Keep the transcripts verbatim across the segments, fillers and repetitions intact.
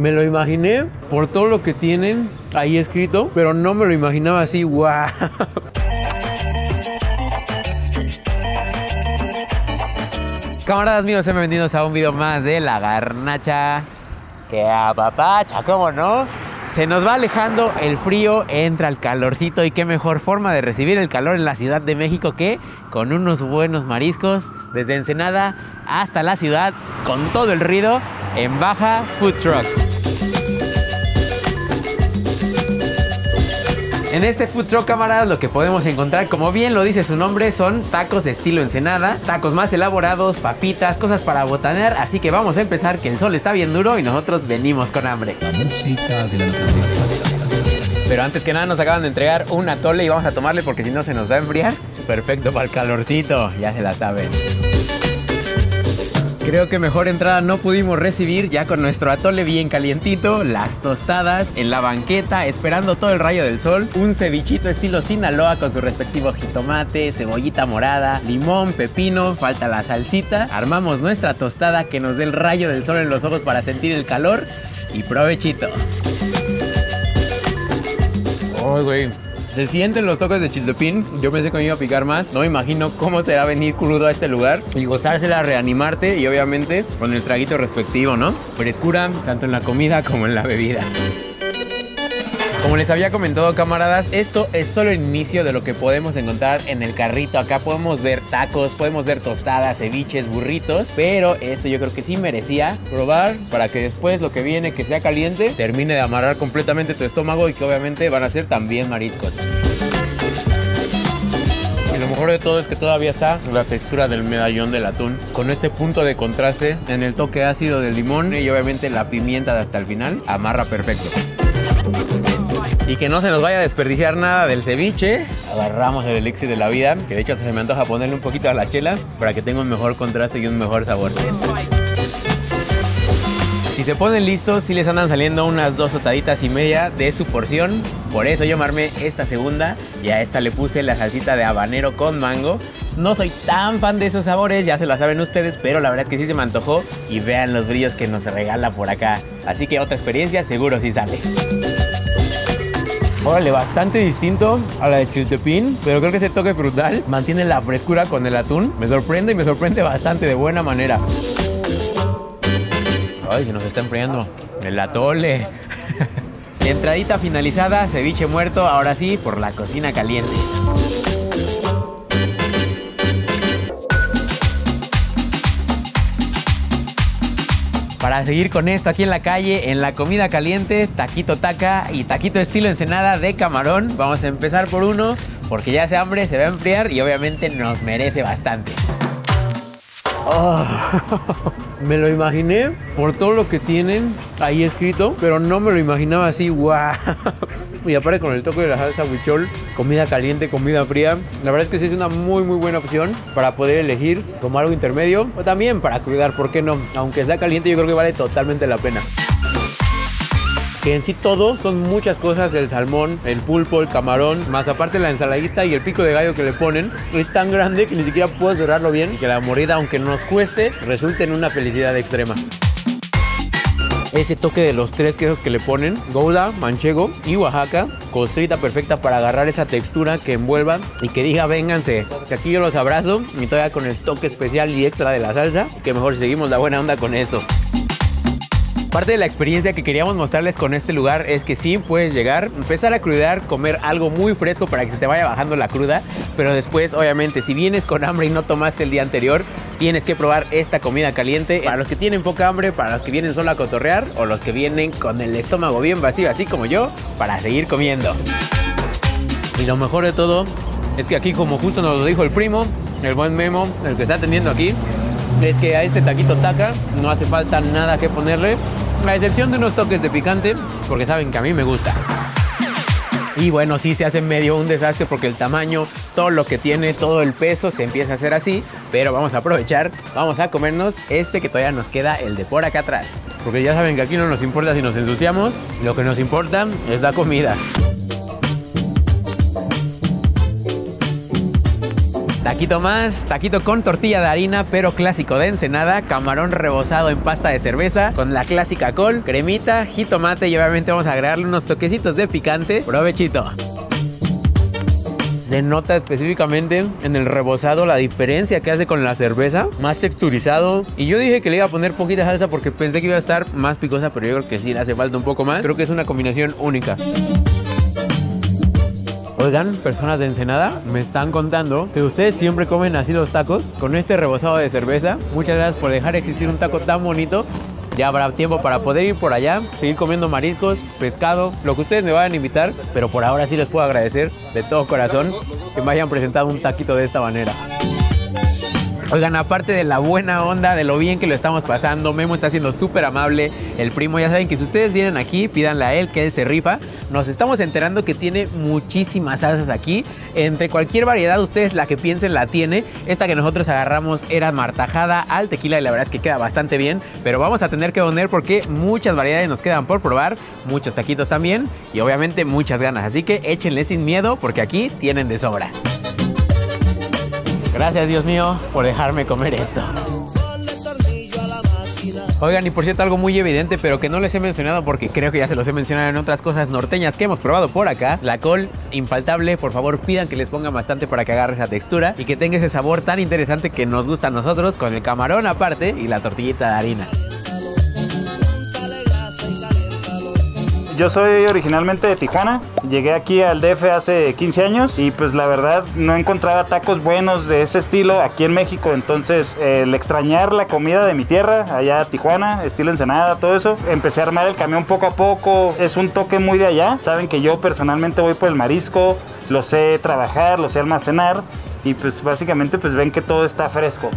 Me lo imaginé por todo lo que tienen ahí escrito, pero no me lo imaginaba así, ¡guau! Camaradas míos, bienvenidos a un video más de La Garnacha. ¡Qué apapacha! ¿Cómo no? Se nos va alejando el frío, entra el calorcito y qué mejor forma de recibir el calor en la Ciudad de México que con unos buenos mariscos desde Ensenada hasta la ciudad con todo el ruido en Baja Food Truck. En este food truck, camaradas, lo que podemos encontrar, como bien lo dice su nombre, son tacos de estilo Ensenada, tacos más elaborados, papitas, cosas para botanear, así que vamos a empezar, que el sol está bien duro y nosotros venimos con hambre. La música de la naturaleza. Pero antes que nada nos acaban de entregar un atole y vamos a tomarle porque si no se nos va a enfriar. Perfecto para el calorcito, ya se la saben. Creo que mejor entrada no pudimos recibir, ya con nuestro atole bien calientito, las tostadas en la banqueta, esperando todo el rayo del sol, un cevichito estilo Sinaloa con su respectivo jitomate, cebollita morada, limón, pepino, falta la salsita, armamos nuestra tostada que nos dé el rayo del sol en los ojos para sentir el calor y provechito. ¡Ay, güey! Se sienten los toques de chiltepín. Yo pensé que me iba a picar más. No me imagino cómo será venir crudo a este lugar y gozársela, reanimarte y obviamente con el traguito respectivo, ¿no? Frescura tanto en la comida como en la bebida. Como les había comentado, camaradas, esto es solo el inicio de lo que podemos encontrar en el carrito. Acá podemos ver tacos, podemos ver tostadas, ceviches, burritos, pero esto yo creo que sí merecía probar para que después lo que viene, que sea caliente, termine de amarrar completamente tu estómago y que obviamente van a ser también mariscos. Y lo mejor de todo es que todavía está la textura del medallón del atún, con este punto de contraste en el toque ácido del limón y obviamente la pimienta de hasta el final, amarra perfecto. Y que no se nos vaya a desperdiciar nada del ceviche. Agarramos el elixir de la vida, que de hecho se me antoja ponerle un poquito a la chela para que tenga un mejor contraste y un mejor sabor. Si se ponen listos, sí les andan saliendo unas dos tostaditas y media de su porción. Por eso yo me armé esta segunda y a esta le puse la salsita de habanero con mango. No soy tan fan de esos sabores, ya se lo saben ustedes, pero la verdad es que sí se me antojó y vean los brillos que nos regala por acá. Así que otra experiencia seguro sí sale. Órale, bastante distinto a la de chiltepín, pero creo que ese toque frutal mantiene la frescura con el atún. Me sorprende y me sorprende bastante de buena manera. Ay, se nos está enfriando el atole. Entradita finalizada, ceviche muerto, ahora sí, por la cocina caliente. Para seguir con esto aquí en la calle, en la comida caliente, taquito taca y taquito estilo Ensenada de camarón. Vamos a empezar por uno, porque ya hace hambre, se va a enfriar y obviamente nos merece bastante. Oh, me lo imaginé por todo lo que tienen ahí escrito, pero no me lo imaginaba así, ¡guau! Y aparte con el toque de la salsa huichol, comida caliente, comida fría, la verdad es que sí es una muy muy buena opción para poder elegir como algo intermedio o también para cuidar, ¿por qué no? Aunque sea caliente, yo creo que vale totalmente la pena. Que en sí todo son muchas cosas, el salmón, el pulpo, el camarón, más aparte la ensaladita y el pico de gallo que le ponen. Es tan grande que ni siquiera puedes dorarlo bien y que la mordida, aunque nos cueste, resulte en una felicidad extrema. Ese toque de los tres quesos que le ponen, Gouda, Manchego y Oaxaca, costrita perfecta para agarrar esa textura que envuelva y que diga, vénganse, que aquí yo los abrazo y todavía con el toque especial y extra de la salsa, que mejor seguimos la buena onda con esto. Parte de la experiencia que queríamos mostrarles con este lugar es que sí puedes llegar, empezar a crudar, comer algo muy fresco para que se te vaya bajando la cruda, pero después, obviamente, si vienes con hambre y no tomaste el día anterior, tienes que probar esta comida caliente. Para los que tienen poca hambre, para los que vienen solo a cotorrear o los que vienen con el estómago bien vacío, así como yo, para seguir comiendo. Y lo mejor de todo es que aquí, como justo nos lo dijo el primo, el buen Memo, el que está atendiendo aquí, es que a este taquito taca no hace falta nada que ponerle, a excepción de unos toques de picante, porque saben que a mí me gusta. Y bueno, sí se hace medio un desastre porque el tamaño, todo lo que tiene, todo el peso se empieza a hacer así, pero vamos a aprovechar, vamos a comernos este que todavía nos queda, el de por acá atrás. Porque ya saben que aquí no nos importa si nos ensuciamos, lo que nos importa es la comida. Taquito más, taquito con tortilla de harina, pero clásico de Ensenada, camarón rebozado en pasta de cerveza, con la clásica col, cremita, jitomate y obviamente vamos a agregarle unos toquecitos de picante. Provechito. Se nota específicamente en el rebozado la diferencia que hace con la cerveza, más texturizado. Y yo dije que le iba a poner poquita salsa porque pensé que iba a estar más picosa, pero yo creo que sí, le hace falta un poco más. Creo que es una combinación única. Oigan, personas de Ensenada, me están contando que ustedes siempre comen así los tacos, con este rebozado de cerveza. Muchas gracias por dejar existir un taco tan bonito. Ya habrá tiempo para poder ir por allá, seguir comiendo mariscos, pescado, lo que ustedes me vayan a invitar. Pero por ahora sí les puedo agradecer de todo corazón que me hayan presentado un taquito de esta manera. Oigan, aparte de la buena onda, de lo bien que lo estamos pasando, Memo está siendo súper amable, el primo, ya saben que si ustedes vienen aquí, pídanle a él, que él se rifa. Nos estamos enterando que tiene muchísimas salsas aquí, entre cualquier variedad, ustedes la que piensen la tiene. Esta que nosotros agarramos era martajada al tequila y la verdad es que queda bastante bien, pero vamos a tener que poner porque muchas variedades nos quedan por probar, muchos taquitos también y obviamente muchas ganas, así que échenle sin miedo porque aquí tienen de sobra. Gracias, Dios mío, por dejarme comer esto. Oigan, y por cierto, algo muy evidente, pero que no les he mencionado porque creo que ya se los he mencionado en otras cosas norteñas que hemos probado por acá. La col, infaltable, por favor pidan que les pongan bastante para que agarre esa textura y que tenga ese sabor tan interesante que nos gusta a nosotros, con el camarón aparte y la tortillita de harina. Yo soy originalmente de Tijuana, llegué aquí al D F hace quince años y pues la verdad no encontraba tacos buenos de ese estilo aquí en México, entonces el extrañar la comida de mi tierra, allá Tijuana, estilo Ensenada, todo eso, empecé a armar el camión poco a poco, es un toque muy de allá, saben que yo personalmente voy por el marisco, lo sé trabajar, lo sé almacenar y pues básicamente pues ven que todo está fresco.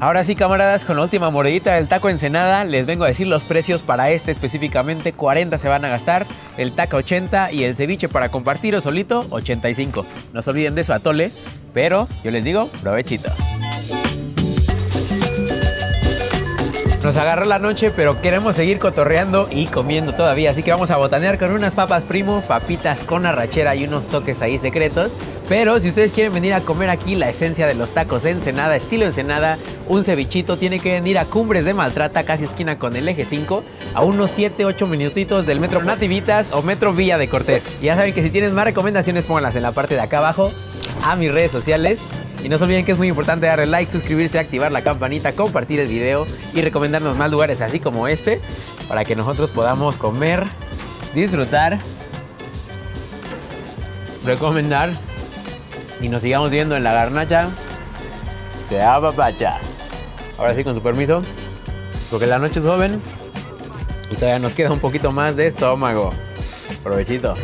Ahora sí, camaradas, con la última mordidita del taco Ensenada, les vengo a decir los precios para este específicamente. cuarenta se van a gastar, el taco ochenta y el ceviche para compartir o solito ochenta y cinco. No se olviden de su atole, pero yo les digo, provechito. Nos agarró la noche, pero queremos seguir cotorreando y comiendo todavía, así que vamos a botanear con unas papas primo, papitas con arrachera y unos toques ahí secretos. Pero si ustedes quieren venir a comer aquí la esencia de los tacos Ensenada, estilo Ensenada, un cevichito, tienen que venir a Cumbres de Maltrata, casi esquina con el eje cinco, a unos siete, ocho minutitos del Metro Nativitas o Metro Villa de Cortés. Ya saben que si tienen más recomendaciones, pónganlas en la parte de acá abajo, a mis redes sociales. Y no se olviden que es muy importante darle like, suscribirse, activar la campanita, compartir el video y recomendarnos más lugares así como este para que nosotros podamos comer, disfrutar, recomendar y nos sigamos viendo en La Garnacha de Abapacha. Ahora sí, con su permiso, porque la noche es joven y todavía nos queda un poquito más de estómago. Provechito.